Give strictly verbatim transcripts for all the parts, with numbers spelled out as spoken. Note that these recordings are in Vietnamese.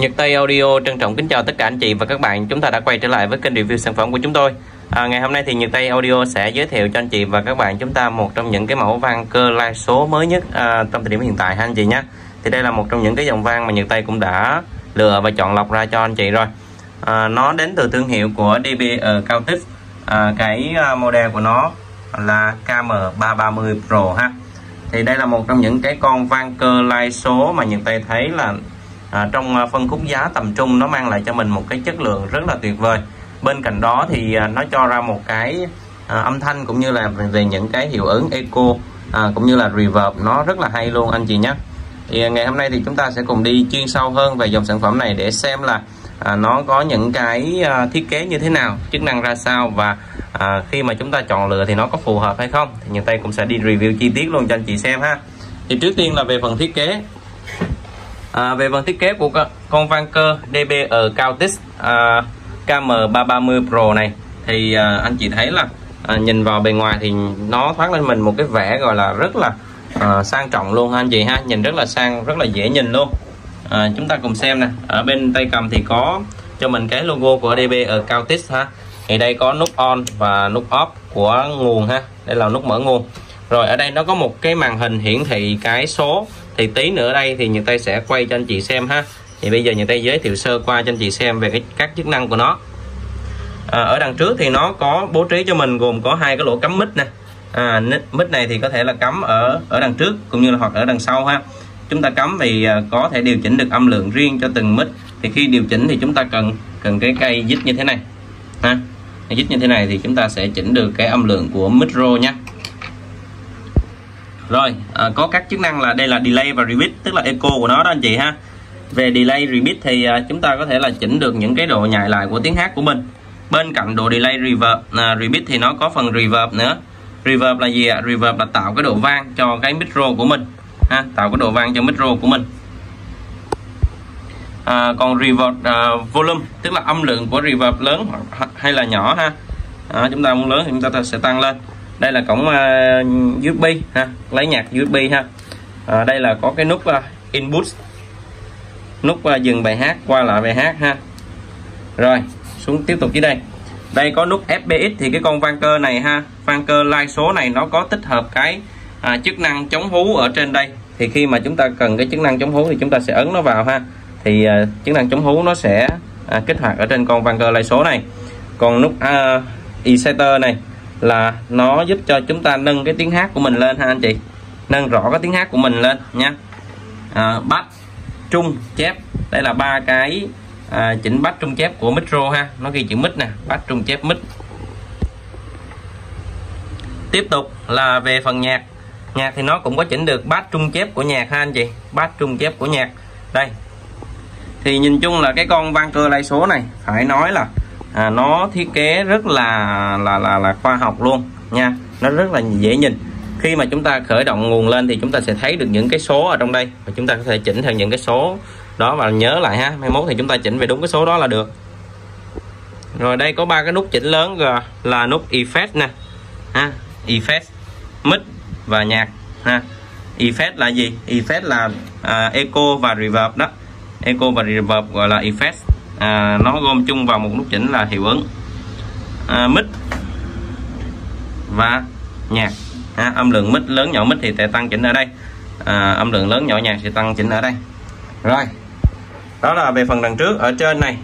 Nhật Tây Audio trân trọng kính chào tất cả anh chị và các bạn. Chúng ta đã quay trở lại với kênh review sản phẩm của chúng tôi. À, ngày hôm nay thì Nhật Tây Audio sẽ giới thiệu cho anh chị và các bạn chúng ta một trong những cái mẫu vang cơ lai số mới nhất à, trong thời điểm hiện tại ha anh chị nhé. Thì đây là một trong những cái dòng vang mà Nhật Tây cũng đã lựa và chọn lọc ra cho anh chị rồi. À, nó đến từ thương hiệu của đê bê Cao Tích. À, cái model của nó là ca em ba trăm ba mươi Pro ha. Thì đây là một trong những cái con vang cơ lai số mà Nhật Tây thấy là à, trong phân khúc giá tầm trung nó mang lại cho mình một cái chất lượng rất là tuyệt vời. Bên cạnh đó thì à, nó cho ra một cái à, âm thanh cũng như là về những cái hiệu ứng echo à, cũng như là reverb nó rất là hay luôn anh chị nhé. Thì ngày hôm nay thì chúng ta sẽ cùng đi chuyên sâu hơn về dòng sản phẩm này để xem là à, nó có những cái à, thiết kế như thế nào, chức năng ra sao và à, khi mà chúng ta chọn lựa thì nó có phù hợp hay không. Thì Nhật Tây cũng sẽ đi review chi tiết luôn cho anh chị xem ha. Thì trước tiên là về phần thiết kế. À, về phần thiết kế của con vang cơ đê bê Cao Tích à, ca em ba trăm ba mươi Pro này thì à, anh chị thấy là à, nhìn vào bề ngoài thì nó thoát lên mình một cái vẻ gọi là rất là à, sang trọng luôn anh chị ha, nhìn rất là sang, rất là dễ nhìn luôn. À, chúng ta cùng xem nè, ở bên tay cầm thì có cho mình cái logo của đê bê Cao Tích ha. Thì đây có nút on và nút off của nguồn ha, đây là nút mở nguồn. Rồi ở đây nó có một cái màn hình hiển thị cái số. Thì tí nữa đây thì Nhật Tây sẽ quay cho anh chị xem ha. Thì bây giờ Nhật Tây giới thiệu sơ qua cho anh chị xem về cái, các chức năng của nó. à, Ở đằng trước thì nó có bố trí cho mình gồm có hai cái lỗ cắm mic nè. à, Mic này thì có thể là cắm ở ở đằng trước cũng như là hoặc ở đằng sau ha. Chúng ta cắm thì có thể điều chỉnh được âm lượng riêng cho từng mic. Thì khi điều chỉnh thì chúng ta cần cần cái cây dít như thế này ha. Dít như thế này thì chúng ta sẽ chỉnh được cái âm lượng của micro nhé. Rồi, à, có các chức năng là đây là delay và repeat, tức là echo của nó đó anh chị ha. Về delay repeat thì à, chúng ta có thể là chỉnh được những cái độ nhại lại của tiếng hát của mình. Bên cạnh độ delay reverb, à, repeat thì nó có phần reverb nữa. Reverb là gì ạ? À? Reverb là tạo cái độ vang cho cái micro của mình ha, tạo cái độ vang cho micro của mình. À, còn reverb à, volume, tức là âm lượng của reverb lớn hay là nhỏ ha. À, chúng ta muốn lớn thì chúng ta sẽ tăng lên. Đây là cổng uh, u ét bê ha, lấy nhạc u ét bê ha. À, đây là có cái nút uh, input, nút uh, dừng bài hát, qua lại bài hát ha. Rồi xuống tiếp tục dưới đây, đây có nút ép pê ích. Thì cái con vang cơ này ha, vang cơ lai số này nó có tích hợp cái uh, chức năng chống hú ở trên đây. Thì khi mà chúng ta cần cái chức năng chống hú thì chúng ta sẽ ấn nó vào ha. Thì uh, chức năng chống hú nó sẽ uh, kích hoạt ở trên con vang cơ lai số này. Còn nút uh, exciter này là nó giúp cho chúng ta nâng cái tiếng hát của mình lên ha anh chị, nâng rõ cái tiếng hát của mình lên nha. À, bass, trung, chép, đây là ba cái à, chỉnh bass, trung, chép của micro ha, nó ghi chữ mic nè, bass, trung, chép, mic. Tiếp tục là về phần nhạc, nhạc thì nó cũng có chỉnh được bass, trung, chép của nhạc ha anh chị, bass, trung, chép của nhạc đây. Thì nhìn chung là cái con vang cơ lai số này phải nói là À, nó thiết kế rất là là là là khoa học luôn nha, nó rất là dễ nhìn. Khi mà chúng ta khởi động nguồn lên thì chúng ta sẽ thấy được những cái số ở trong đây và chúng ta có thể chỉnh theo những cái số đó và nhớ lại ha. Mai mốt thì chúng ta chỉnh về đúng cái số đó là được. Rồi đây có ba cái nút chỉnh lớn rồi, là nút effect nè ha, effect, mic và nhạc ha. Effect là gì? Effect là à, echo và reverb đó, echo và reverb gọi là effect. À, nó gom chung vào một nút chỉnh là hiệu ứng à, mic và nhạc à, âm lượng mic, lớn nhỏ mic thì sẽ tăng chỉnh ở đây à, âm lượng lớn nhỏ nhạc sẽ tăng chỉnh ở đây. Rồi đó là về phần đằng trước. Ở trên này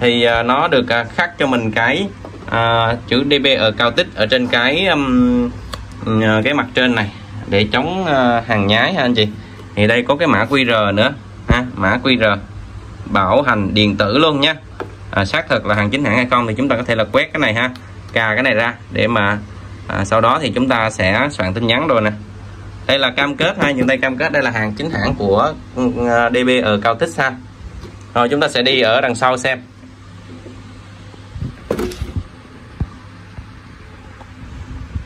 thì à, nó được à, khắc cho mình cái à, chữ đê bê Cao Tích ở trên cái um, cái mặt trên này để chống à, hàng nhái ha anh chị. Thì đây có cái mã quy rờ nữa ha, mã quy rờ bảo hành điện tử luôn nha. à, Xác thực là hàng chính hãng hay không thì chúng ta có thể là quét cái này ha, cà cái này ra để mà à, sau đó thì chúng ta sẽ soạn tin nhắn rồi nè. Đây là cam kết ha, những đây cam kết đây là hàng chính hãng của đê bê Cao Tích ha. Rồi chúng ta sẽ đi ở đằng sau xem.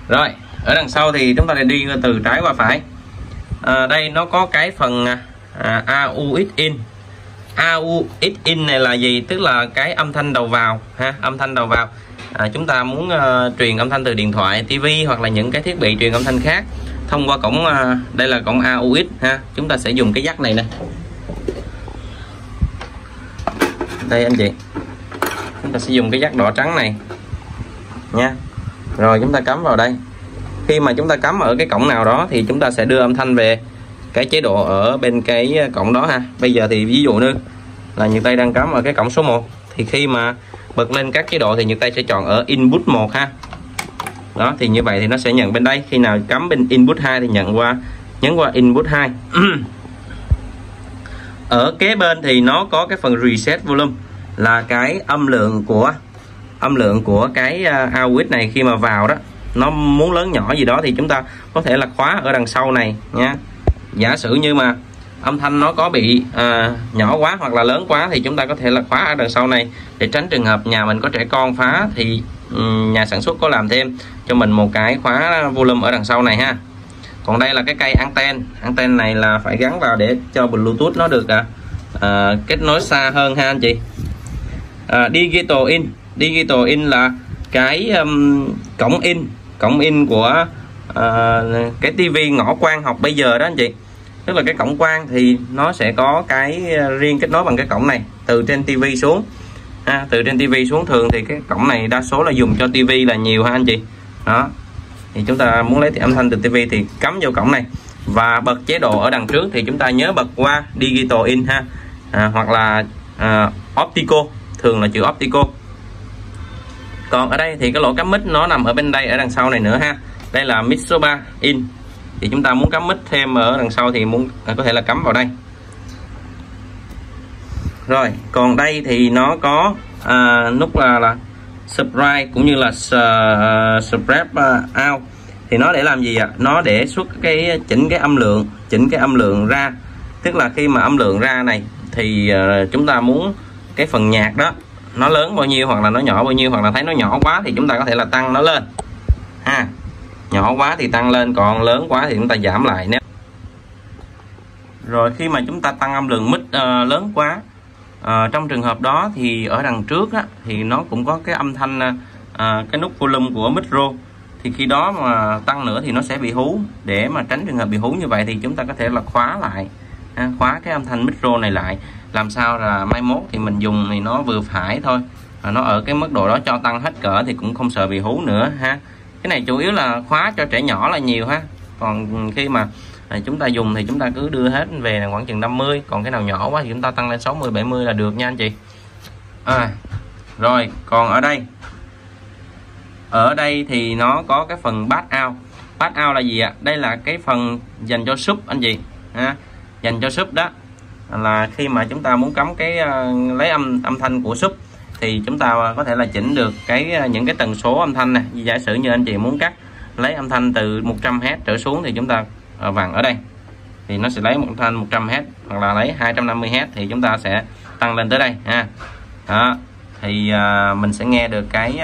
Rồi ở đằng sau thì chúng ta sẽ đi từ trái qua phải. à, Đây nó có cái phần à, a u ích in. a u ích in này là gì? Tức là cái âm thanh đầu vào ha, âm thanh đầu vào. À, chúng ta muốn uh, truyền âm thanh từ điện thoại, tivi hoặc là những cái thiết bị truyền âm thanh khác thông qua cổng uh, đây là cổng a u ích ha. Chúng ta sẽ dùng cái jack này nè. Tây anh chị. Chúng ta sẽ dùng cái giác đỏ trắng này nha. Rồi chúng ta cắm vào đây. Khi mà chúng ta cắm ở cái cổng nào đó thì chúng ta sẽ đưa âm thanh về cái chế độ ở bên cái cổng đó ha. Bây giờ thì ví dụ như là Nhật Tây đang cắm ở cái cổng số một, thì khi mà bật lên các chế độ thì Nhật Tây sẽ chọn ở input một ha. Đó, thì như vậy thì nó sẽ nhận bên đây. Khi nào cắm bên input hai thì nhận qua nhấn qua input hai. Ở kế bên thì nó có cái phần reset volume là cái âm lượng của âm lượng của cái output này, khi mà vào đó nó muốn lớn nhỏ gì đó thì chúng ta có thể là khóa ở đằng sau này nha. Giả sử như mà âm thanh nó có bị à, nhỏ quá hoặc là lớn quá thì chúng ta có thể là khóa ở đằng sau này để tránh trường hợp nhà mình có trẻ con phá, thì nhà sản xuất có làm thêm cho mình một cái khóa volume ở đằng sau này ha. Còn đây là cái cây anten, anten này là phải gắn vào để cho Bluetooth nó được à, à, kết nối xa hơn ha anh chị. à, Digital in, digital in là cái um, cổng in, cổng in của à, cái tivi ngõ quang học bây giờ đó anh chị. Tức là cái cổng quang thì nó sẽ có cái riêng kết nối bằng cái cổng này từ trên tivi xuống ha, từ trên tivi xuống. Thường thì cái cổng này đa số là dùng cho tivi là nhiều ha anh chị. Đó, thì chúng ta muốn lấy âm thanh từ tivi thì cắm vô cổng này và bật chế độ ở đằng trước thì chúng ta nhớ bật qua digital in ha, à, hoặc là à, optical, thường là chữ optical. Còn ở đây thì cái lỗ cắm mic nó nằm ở bên đây ở đằng sau này nữa ha. Đây là mic số ba in, thì chúng ta muốn cắm mic thêm ở đằng sau thì muốn à, có thể là cắm vào đây. Rồi còn đây thì nó có à, nút là là subscribe cũng như là uh, subscribe uh, out, thì nó để làm gì ạ? Nó để xuất cái chỉnh cái âm lượng, chỉnh cái âm lượng ra. Tức là khi mà âm lượng ra này thì uh, chúng ta muốn cái phần nhạc đó nó lớn bao nhiêu hoặc là nó nhỏ bao nhiêu, hoặc là thấy nó nhỏ quá thì chúng ta có thể là tăng nó lên ha. Nhỏ quá thì tăng lên, còn lớn quá thì chúng ta giảm lại nếu. Rồi khi mà chúng ta tăng âm lượng mic uh, lớn quá, À, trong trường hợp đó thì ở đằng trước á, thì nó cũng có cái âm thanh à, cái nút volume của micro, thì khi đó mà tăng nữa thì nó sẽ bị hú. Để mà tránh trường hợp bị hú như vậy thì chúng ta có thể là khóa lại ha, khóa cái âm thanh micro này lại, làm sao là mai mốt thì mình dùng thì nó vừa phải thôi, à, nó ở cái mức độ đó cho tăng hết cỡ thì cũng không sợ bị hú nữa ha. Cái này chủ yếu là khóa cho trẻ nhỏ là nhiều ha. Còn khi mà chúng ta dùng thì chúng ta cứ đưa hết về là khoảng chừng năm mươi, còn cái nào nhỏ quá thì chúng ta tăng lên sáu mươi, bảy mươi là được nha anh chị. à, Rồi còn ở đây Ở đây thì nó có cái phần bass out. Bass out là gì ạ? Đây là cái phần dành cho sub anh chị à, dành cho sub đó. Là khi mà chúng ta muốn cắm cái lấy âm âm thanh của sub thì chúng ta có thể là chỉnh được cái những cái tần số âm thanh này. Giả sử như anh chị muốn cắt lấy âm thanh từ một trăm héc trở xuống thì chúng ta vàng ở đây thì nó sẽ lấy một thanh một trăm héc hoặc là lấy hai trăm năm mươi héc thì chúng ta sẽ tăng lên tới đây ha. Đó, thì à, mình sẽ nghe được cái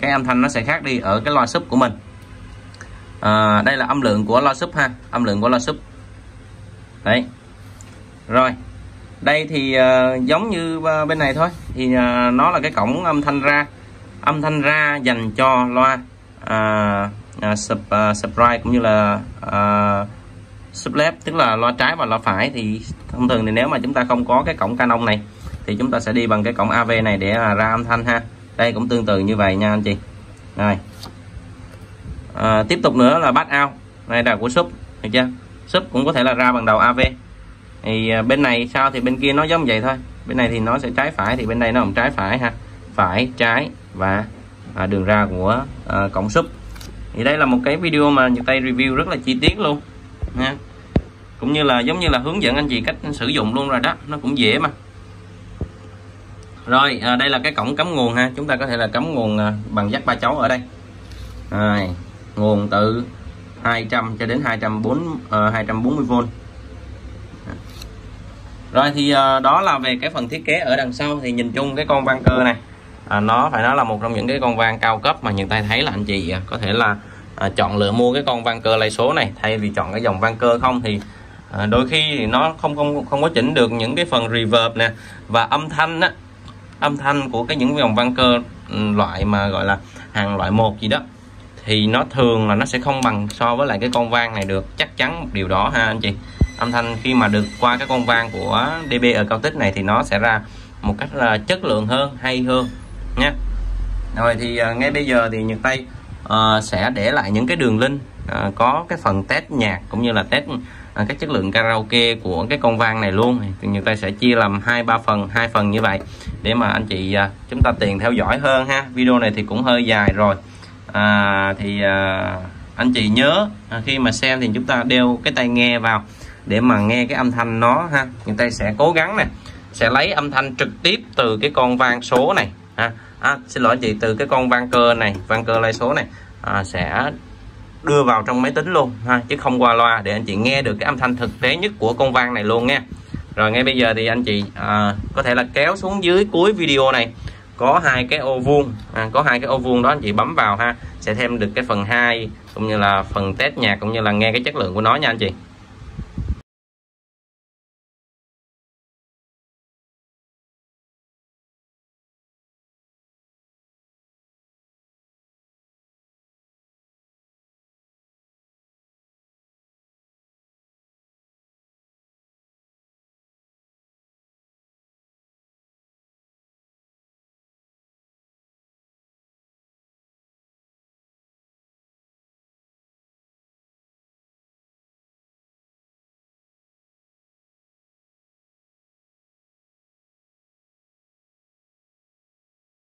cái âm thanh nó sẽ khác đi ở cái loa sub của mình. à, đây là âm lượng của loa sub ha, âm lượng của loa sub đấy. Rồi đây thì à, giống như bên này thôi, thì à, nó là cái cổng âm thanh ra, âm thanh ra dành cho loa à, Uh, sub, uh, subscribe cũng như là uh, subleft, tức là loa trái và loa phải. Thì thông thường thì nếu mà chúng ta không có cái cổng Canon này thì chúng ta sẽ đi bằng cái cổng a vê này để uh, ra âm thanh ha. Đây cũng tương tự như vậy nha anh chị. Rồi uh, tiếp tục nữa là bass out này là của sub, được chưa? Sub cũng có thể là ra bằng đầu a vê. Thì uh, bên này sao thì bên kia nó giống vậy thôi. Bên này thì nó sẽ trái phải, thì bên đây nó cũng trái phải ha, phải trái và uh, đường ra của uh, cổng sub. Thì đây là một cái video mà Nhật Tây review rất là chi tiết luôn nha. Cũng như là giống như là hướng dẫn anh chị cách sử dụng luôn rồi đó, nó cũng dễ mà. Rồi à, đây là cái cổng cắm nguồn ha. Chúng ta có thể là cắm nguồn à, bằng dắt ba chấu ở đây. à, Nguồn từ hai trăm cho đến hai trăm bốn mươi vôn. Rồi thì à, đó là về cái phần thiết kế ở đằng sau. Thì nhìn chung cái con vang cơ này À, nó phải nói là một trong những cái con vang cao cấp mà Nhật Tây thấy là anh chị à, có thể là à, chọn lựa mua cái con vang cơ lay số này thay vì chọn cái dòng vang cơ không. Thì à, đôi khi thì nó không không không có chỉnh được những cái phần reverb nè, và âm thanh á, âm thanh của cái những dòng vang cơ loại mà gọi là hàng loại một gì đó thì nó thường là nó sẽ không bằng so với lại cái con vang này được, chắc chắn một điều đó ha anh chị. Âm thanh khi mà được qua cái con vang của đê bê Acoustic này thì nó sẽ ra một cách là chất lượng hơn, hay hơn nha. Rồi thì à, ngay bây giờ thì Nhật Tây à, sẽ để lại những cái đường link à, có cái phần test nhạc cũng như là test à, cái chất lượng karaoke của cái con vang này luôn. Thì Nhật Tây sẽ chia làm hai ba phần, hai phần như vậy để mà anh chị à, chúng ta tiện theo dõi hơn ha. Video này thì cũng hơi dài rồi. À, thì à, anh chị nhớ à, khi mà xem thì chúng ta đeo cái tai nghe vào để mà nghe cái âm thanh nó ha. Nhật Tây sẽ cố gắng nè, sẽ lấy âm thanh trực tiếp từ cái con vang số này ha. À, xin lỗi anh chị, từ cái con vang cơ này, vang cơ lai số này à, sẽ đưa vào trong máy tính luôn ha, chứ không qua loa, để anh chị nghe được cái âm thanh thực tế nhất của con vang này luôn nha. Rồi ngay bây giờ thì anh chị à, có thể là kéo xuống dưới cuối video này có hai cái ô vuông, à, có hai cái ô vuông đó, anh chị bấm vào ha, sẽ thêm được cái phần hai cũng như là phần test nhạc cũng như là nghe cái chất lượng của nó nha anh chị.